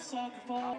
Soccer ball.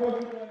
Thank you.